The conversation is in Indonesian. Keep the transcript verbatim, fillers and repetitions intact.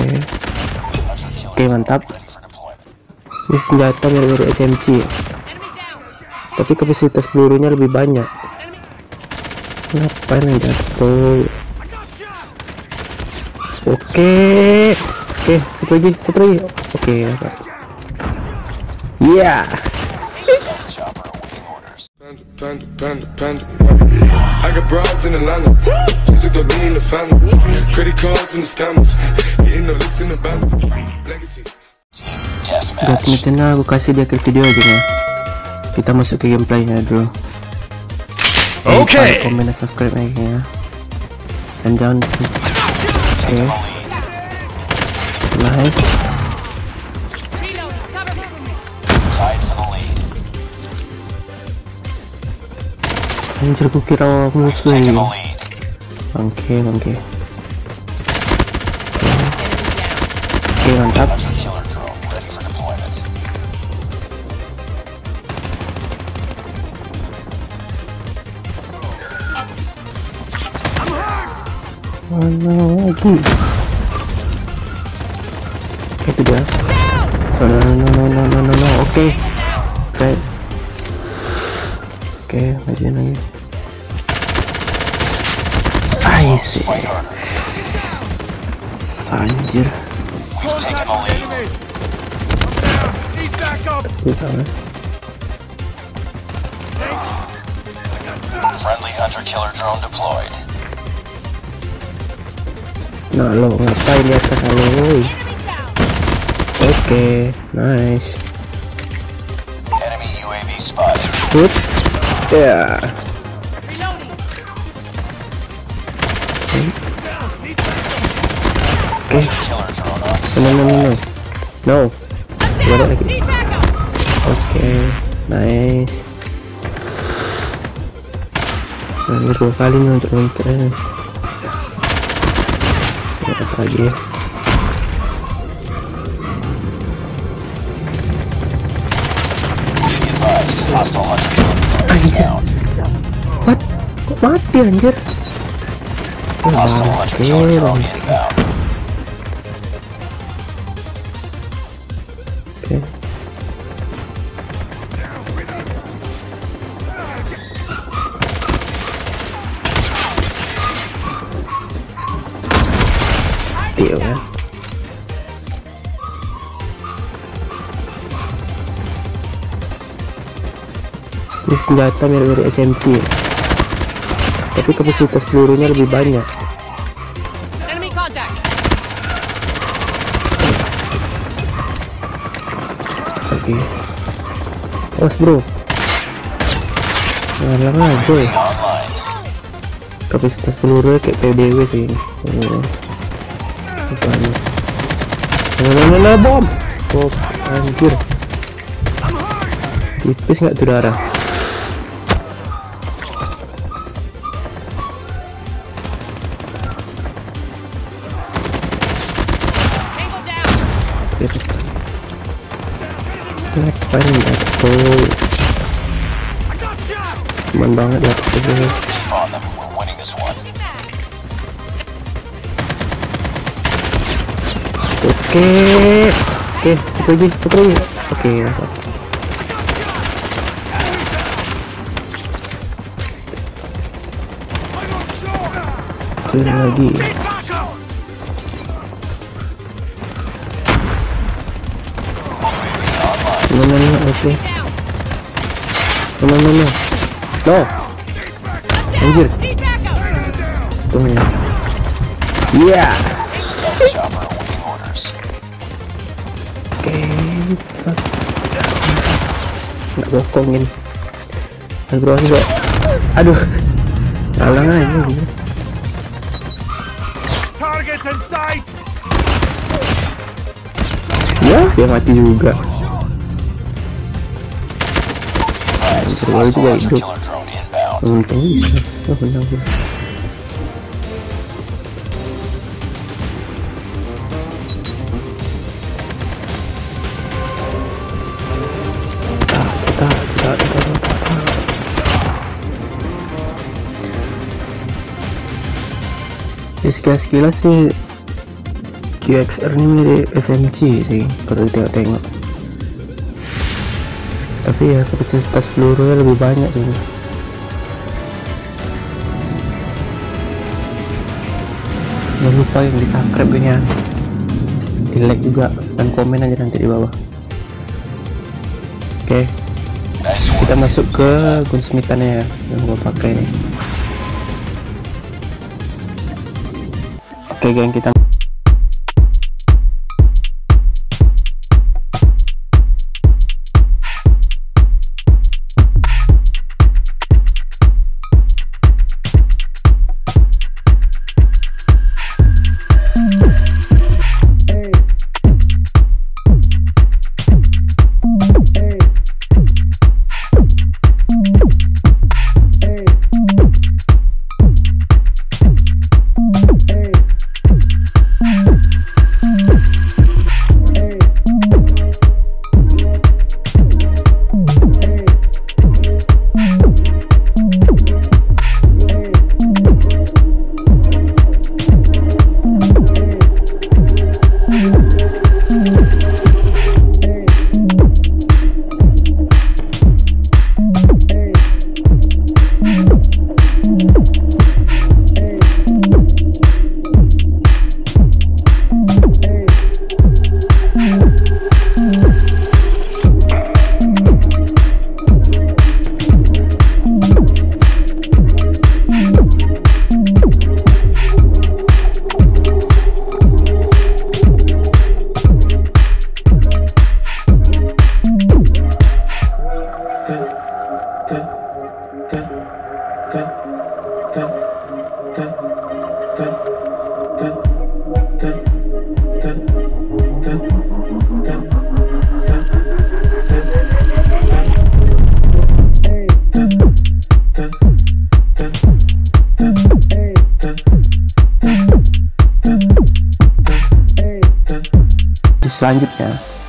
Oke, oke mantap. Ini senjata mirip-mirip S M G, tapi kapasitas pelurunya lebih banyak. Ngapain yang di atas bro? Oke, oke satu lagi, satu lagi. Oke, yeah. Panda, panda, panda. I got broads in Atlanta. Just took the lean in the family. Credit cards in the scammers. Getting no licks in the band. Legacies. Guys, sementara aku kasih di akhir video aja ya. Kita masuk ke gameplaynya dulu. Oke. Komen dan subscribe ya. Dan jangan. Oke. Nice. Anjir, gue kira musuh ini. Bangke, bangke. Oke, mantap. Mana lagi? Itu dia. No, no, no, no, no, no, no. Oke, baik. Oke, majuin lagi. Aisyah, sanjir. Nah lo ngapain lihat ke sana lo? Oke, nice. Good. Yeah. Oke. Okay. No no no no. No. Gimana lagi? Oke, okay. Nice. Baru dua kali nonton-nonton ini. Apa lagi? Anjir. What? Kok mati anjir? Wah, okay, oke. Deal ya. Ini senjata mirip-mirip S M G, tapi kapasitas pelurunya lebih banyak. Oke, awas bro. Malah aja ya. Kapasitas pelurunya kayak P D W sih. Apaan? Lala bom. Bom anjir. Tipis nggak tuh darah? Ngapain ya tuh? Cuman banget ya tuh. Oke, oke satu lagi, satu lagi. Oke, satu lagi. No no no, oke. No no no no. No. Anjir. Tuh ya. Yeah. Oke, sak. Nggak bokongin. Bro, bro. Aduh. Alang aja. Target in sight. Ya, dia mati juga. Terus juga hidup. Untung bisa. Oh, benar -benar. Kita, kita, kita, kita, kita, kita. Sekilas-sekilas sih Q X R ini mirip S M G sih kalau ditengok-tengok, tapi ya kapasitas pelurunya lebih banyak sih. Jangan lupa yang di subscribe nya, di like juga, dan komen aja nanti di bawah. Oke, kita masuk ke gunsmithannya ya, yang gua pakai nih. Oke geng, kita selanjutnya